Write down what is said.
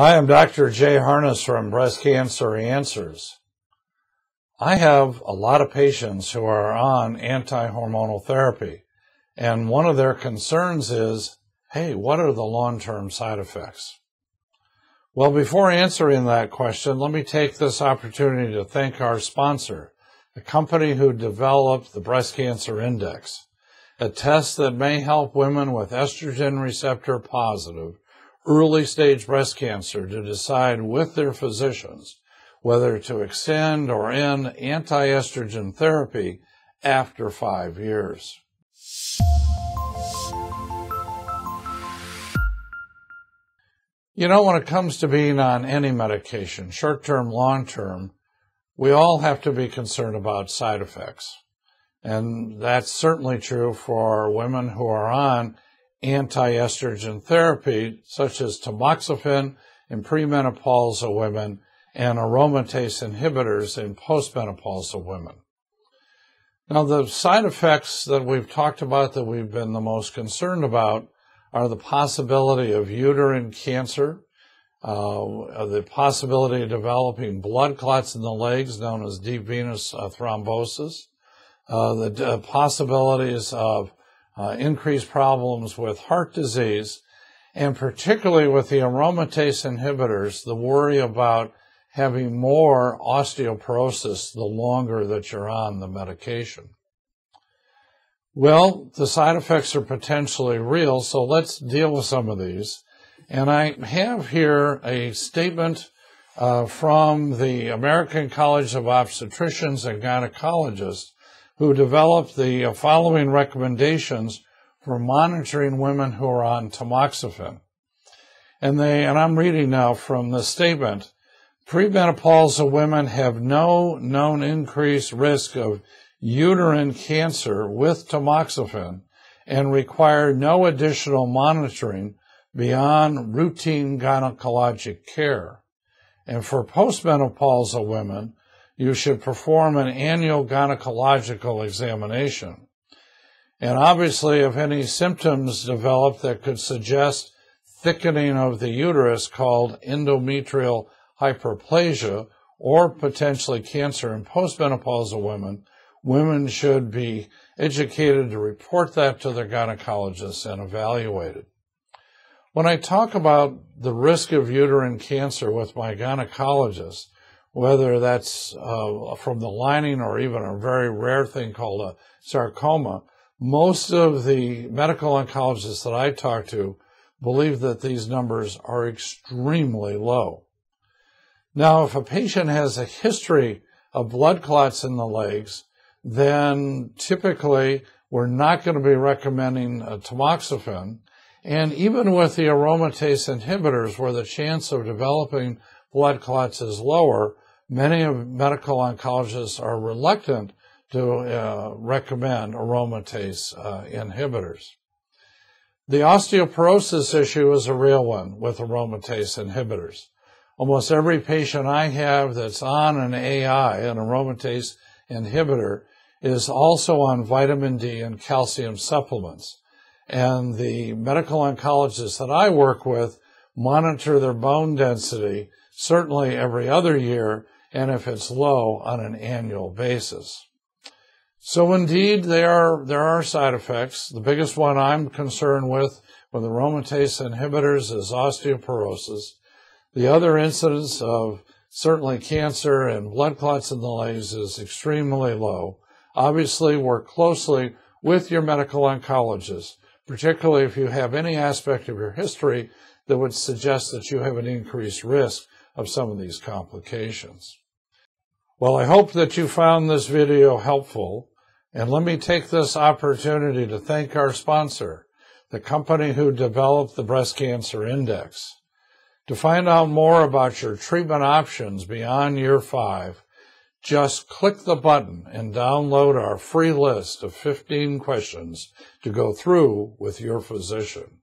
Hi, I'm Dr. Jay Harness from Breast Cancer Answers. I have a lot of patients who are on anti-hormonal therapy, and one of their concerns is, hey, what are the long-term side effects? Well, before answering that question, let me take this opportunity to thank our sponsor, a company who developed the Breast Cancer Index, a test that may help women with estrogen receptor positive early-stage breast cancer to decide with their physicians whether to extend or end anti-estrogen therapy after 5 years. You know, when it comes to being on any medication, short-term, long-term, we all have to be concerned about side effects. And that's certainly true for women who are on anti-estrogen therapy, such as tamoxifen in premenopausal women and aromatase inhibitors in postmenopausal women. Now, the side effects that we've talked about that we've been the most concerned about are the possibility of uterine cancer, the possibility of developing blood clots in the legs known as deep venous thrombosis, the possibilities of increased problems with heart disease, and particularly with the aromatase inhibitors, the worry about having more osteoporosis the longer that you're on the medication. Well, the side effects are potentially real, so let's deal with some of these. And I have here a statement from the American College of Obstetricians and Gynecologists, who developed the following recommendations for monitoring women who are on tamoxifen. And I'm reading now from the statement. Premenopausal women have no known increased risk of uterine cancer with tamoxifen and require no additional monitoring beyond routine gynecologic care. And for postmenopausal women, you should perform an annual gynecological examination. And obviously, if any symptoms develop that could suggest thickening of the uterus called endometrial hyperplasia or potentially cancer in postmenopausal women, women should be educated to report that to their gynecologist and evaluated. When I talk about the risk of uterine cancer with my gynecologist, whether that's from the lining or even a very rare thing called a sarcoma, most of the medical oncologists that I talk to believe that these numbers are extremely low. Now, if a patient has a history of blood clots in the legs, then typically we're not going to be recommending tamoxifen. And even with the aromatase inhibitors, where the chance of developing blood clots is lower, many of medical oncologists are reluctant to recommend aromatase inhibitors. The osteoporosis issue is a real one with aromatase inhibitors. Almost every patient I have that's on an AI, an aromatase inhibitor, is also on vitamin D and calcium supplements. And the medical oncologists that I work with monitor their bone density certainly every other year, and if it's low, on an annual basis. So indeed, there are side effects. The biggest one I'm concerned with aromatase inhibitors is osteoporosis. The other incidence of certainly cancer and blood clots in the legs is extremely low. Obviously, work closely with your medical oncologist, particularly if you have any aspect of your history that would suggest that you have an increased risk of some of these complications. Well, I hope that you found this video helpful, and let me take this opportunity to thank our sponsor, the company who developed the Breast Cancer Index. To find out more about your treatment options beyond year 5, just click the button and download our free list of 15 questions to go through with your physician.